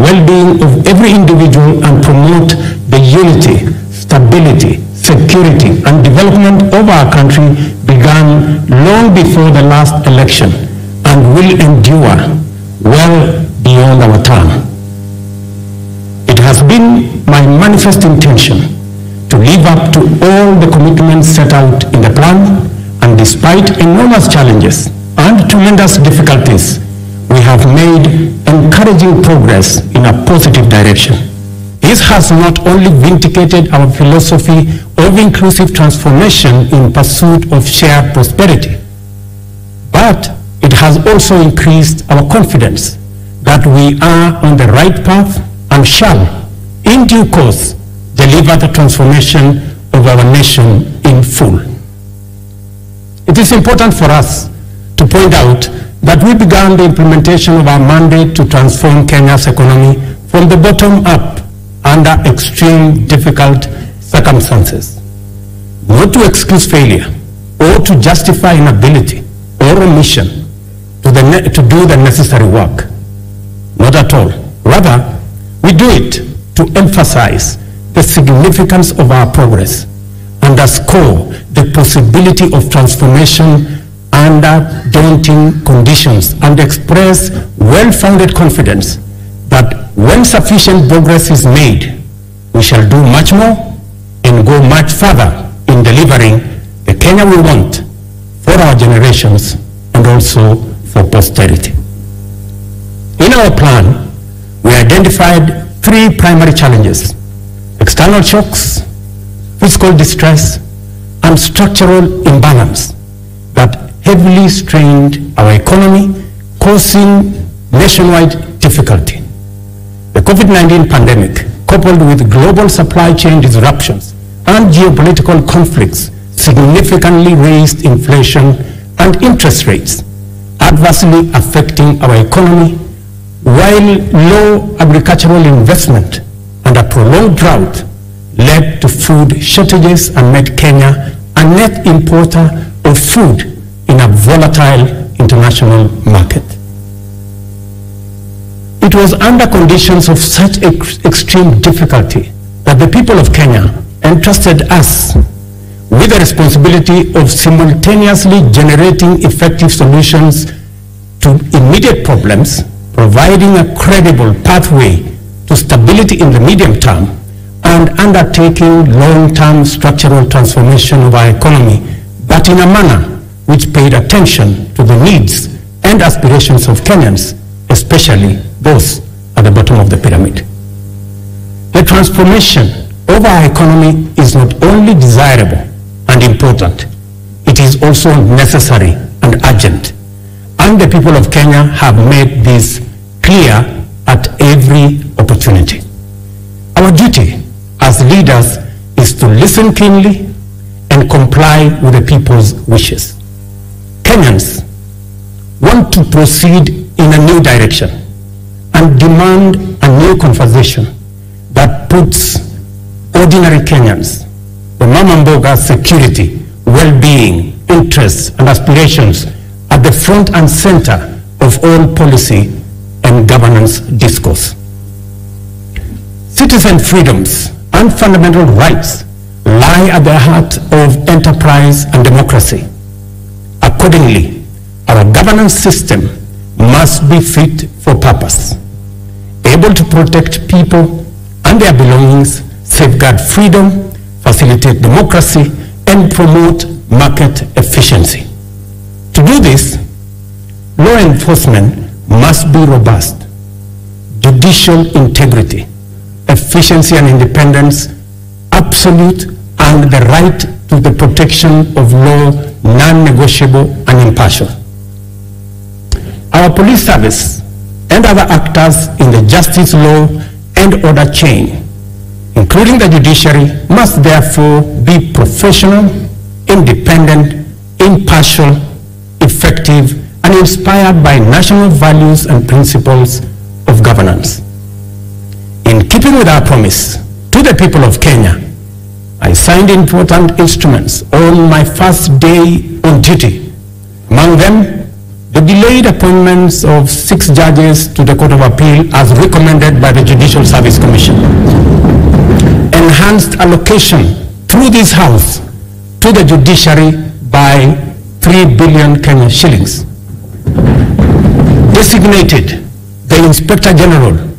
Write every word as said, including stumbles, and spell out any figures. well-being of every individual and promote the unity, stability, security, and development of our country began long before the last election and will endure well beyond our time. It has been my manifest intention to live up to all the commitments set out in the plan, and despite enormous challenges and tremendous difficulties, we have made encouraging progress in a positive direction. This has not only vindicated our philosophy of inclusive transformation in pursuit of shared prosperity, but it has also increased our confidence that we are on the right path and shall, in due course, deliver the transformation of our nation in full. It is important for us to point out that we began the implementation of our mandate to transform Kenya's economy from the bottom up under extreme difficult circumstances, not to excuse failure or to justify inability or omission to, the to do the necessary work. Not at all. Rather, we do it to emphasize the significance of our progress, underscore the possibility of transformation under daunting conditions, and express well-founded confidence that when sufficient progress is made, we shall do much more and go much further in delivering the Kenya we want for our generations and also for posterity. In our plan, we identified three primary challenges: external shocks, fiscal distress, and structural imbalance that heavily strained our economy, causing nationwide difficulty. The COVID nineteen pandemic, coupled with global supply chain disruptions and geopolitical conflicts, significantly raised inflation and interest rates, adversely affecting our economy, while low agricultural investment and a prolonged drought led to food shortages and made Kenya a net importer of food in a volatile international market. It was under conditions of such ex extreme difficulty that the people of Kenya entrusted us with the responsibility of simultaneously generating effective solutions to immediate problems, providing a credible pathway to stability in the medium term, and undertaking long-term structural transformation of our economy, but in a manner which paid attention to the needs and aspirations of Kenyans, especially those at the bottom of the pyramid. The transformation of our economy is not only desirable and important, it is also necessary and urgent, and the people of Kenya have made this clear at every opportunity. Our duty as leaders is to listen keenly and comply with the people's wishes. Kenyans want to proceed in a new direction and demand a new conversation that puts ordinary Kenyans, the Mama Mboga's security, well-being, interests, and aspirations at the front and center of all policy and governance discourse. Citizen freedoms and fundamental rights lie at the heart of enterprise and democracy. Accordingly, our governance system must be fit for purpose, able to protect people and their belongings, safeguard freedom, facilitate democracy, and promote market efficiency. To do this, law enforcement must be robust. Judicial integrity, efficiency and independence, absolute, and the right to the protection of law, non-negotiable and impartial. Our police service and other actors in the justice, law, and order chain, including the judiciary, must therefore be professional, independent, impartial, effective, and inspired by national values and principles of governance. In keeping with our promise to the people of Kenya, I signed important instruments on my first day on duty. Among them, The delayed appointments of six judges to the Court of Appeal as recommended by the Judicial Service Commission. Enhanced allocation through this House to the judiciary by three billion Kenyan shillings. Designated the Inspector General